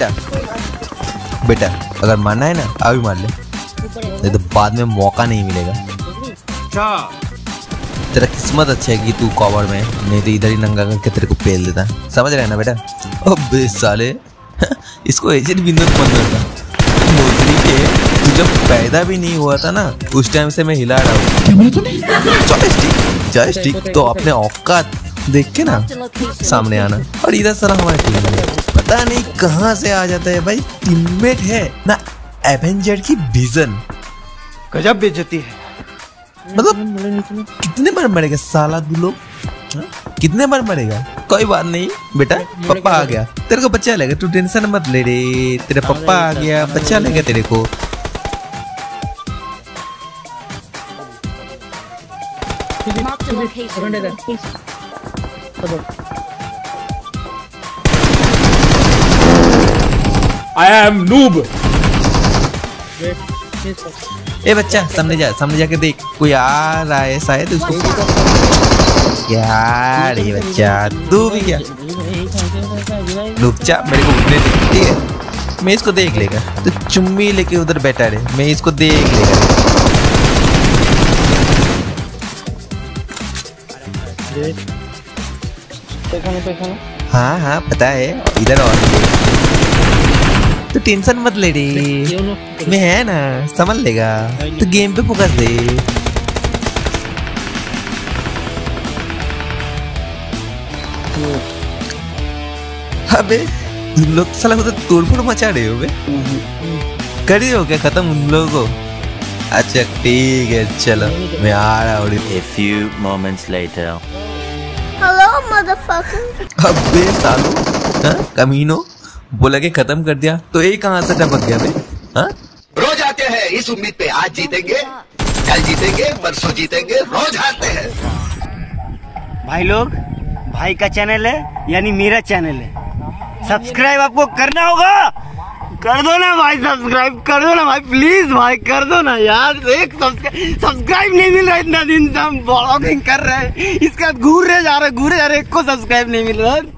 बेटा बेटा अगर मारना है ना अभी मार ले, नहीं तो बाद में मौका नहीं मिलेगा। तेरा किस्मत अच्छा है कि तू कॉवर में, नहीं तो इधर ही नंगा करके तेरे को पेल देता, समझ रहे ना बेटा। अबे साले इसको एजेंट बिंदुक बंदा मोदी के, तू जब पैदा भी नहीं हुआ था ना उस टाइम से मैं हिला रहा हूँ। जॉयस्टिक तो अपने औकात देख के ना सामने आना। और इधर सारा हमारे टीम में पता नहीं कहाँ से आ जाता है भाई, टीममेट है ना एवेंजर की विजन। गजब बेइज्जती है, मतलब कितने बार मरेगा साला तू लोग, कितने बार मरेगा। कोई बात नहीं बेटा, पप्पा आ गया तेरे को बच्चा लेगा, तू टेंशन मत ले रे, तेरा पप्पा आ गया बच्चा लेगा तेरे को। I am noob। ए बच्चा सामने जा, सामने जाके देख कोई आ रहा है शायद, उसको यार ये बच्चा तू भी क्या, रुक जा मेरे को उठने दे, ठीक है मैं इसको देख लेगा। तो चुम्मी लेके उधर बैठा रहे, मैं इसको देख लेगा। हाँ हाँ पता है, इधर और तो टेंशन मत ले रे, मैं है ना समझ लेगा, तो गेम पे फोकस दे। अबे तुम लोग साला को तो तोड़फोड़ मचा रहे हो बे, कर रहे हो क्या खत्म उन लोगों को। अच्छा ठीक है चलो मैं आ रहा हूँ। A few moments later. Hello motherfucker. अबे सालो हाँ कमीनो बोला के खत्म कर दिया, तो ये कहाँ से टपक गया बे। हाँ रोज आते हैं इस उम्मीद पे आज जीतेंगे कल जीतेंगे परसों जीतेंगे, रोज आते हैं। भाई लोग भाई का चैनल है यानी मेरा चैनल है, सब्सक्राइब आपको करना होगा। कर दो ना भाई सब्सक्राइब, कर दो ना भाई प्लीज भाई कर दो ना यार। एक सब्सक्राइब नहीं मिल रहा, इतना दिन से हम ब्लॉगिंग कर रहे हैं इसका घूर रहे जा रहे को सब्सक्राइब नहीं मिल रहा।